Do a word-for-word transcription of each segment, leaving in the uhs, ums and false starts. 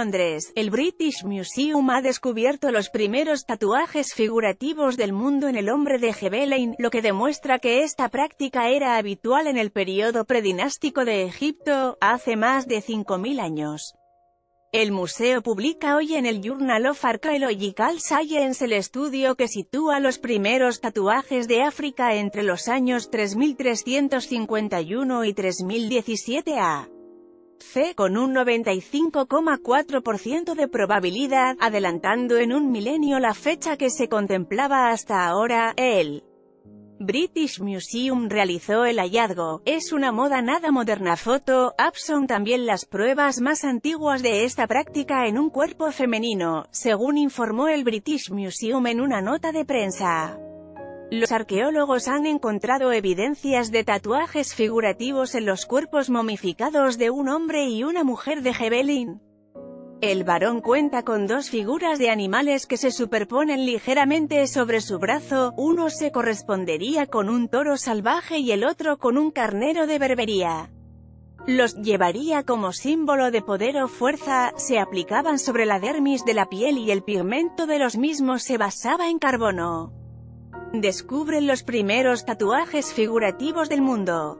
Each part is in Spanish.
Londres, el British Museum ha descubierto los primeros tatuajes figurativos del mundo en el hombre de Gebelein, lo que demuestra que esta práctica era habitual en el periodo predinástico de Egipto, hace más de cinco mil años. El museo publica hoy en el Journal of Archaeological Science el estudio que sitúa los primeros tatuajes de África entre los años tres mil trescientos cincuenta y uno y tres mil diecisiete a ce con un noventa y cinco coma cuatro por ciento de probabilidad, adelantando en un milenio la fecha que se contemplaba hasta ahora. El British Museum realizó el hallazgo. Es una moda nada moderna. Foto, Abson también las pruebas más antiguas de esta práctica en un cuerpo femenino, según informó el British Museum en una nota de prensa. Los arqueólogos han encontrado evidencias de tatuajes figurativos en los cuerpos momificados de un hombre y una mujer de Gebelein. El varón cuenta con dos figuras de animales que se superponen ligeramente sobre su brazo, uno se correspondería con un toro salvaje y el otro con un carnero de berbería. Los llevaría como símbolo de poder o fuerza, se aplicaban sobre la dermis de la piel y el pigmento de los mismos se basaba en carbono. Descubren los primeros tatuajes figurativos del mundo.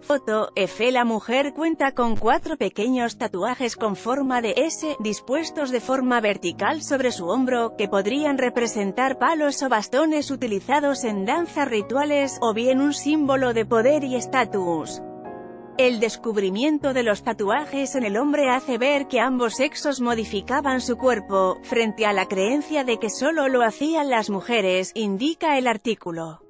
Foto, F. La mujer cuenta con cuatro pequeños tatuajes con forma de S, dispuestos de forma vertical sobre su hombro, que podrían representar palos o bastones utilizados en danzas rituales, o bien un símbolo de poder y estatus. El descubrimiento de los tatuajes en el hombre hace ver que ambos sexos modificaban su cuerpo, frente a la creencia de que solo lo hacían las mujeres, indica el artículo.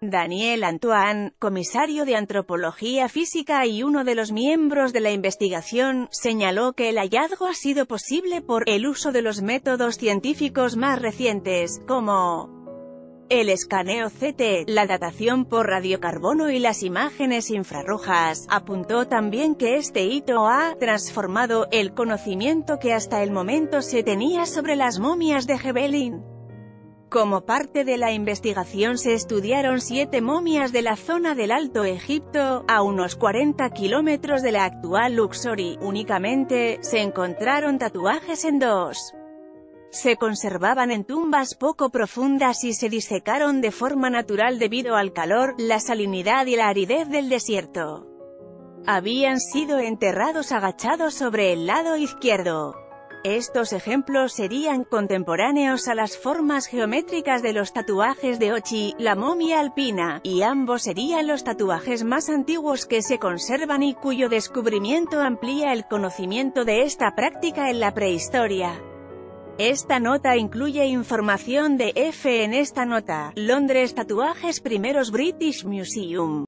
Daniel Antoine, comisario de Antropología Física y uno de los miembros de la investigación, señaló que el hallazgo ha sido posible por el uso de los métodos científicos más recientes, como el escaneo ce te, la datación por radiocarbono y las imágenes infrarrojas. Apuntó también que este hito ha transformado el conocimiento que hasta el momento se tenía sobre las momias de Gebelein. Como parte de la investigación se estudiaron siete momias de la zona del Alto Egipto, a unos cuarenta kilómetros de la actual Luxor. Únicamente, se encontraron tatuajes en dos. Se conservaban en tumbas poco profundas y se disecaron de forma natural debido al calor, la salinidad y la aridez del desierto. Habían sido enterrados agachados sobre el lado izquierdo. Estos ejemplos serían contemporáneos a las formas geométricas de los tatuajes de Ochi, la momia alpina, y ambos serían los tatuajes más antiguos que se conservan y cuyo descubrimiento amplía el conocimiento de esta práctica en la prehistoria. Esta nota incluye información de F. En esta nota, Londres, tatuajes primeros British Museum.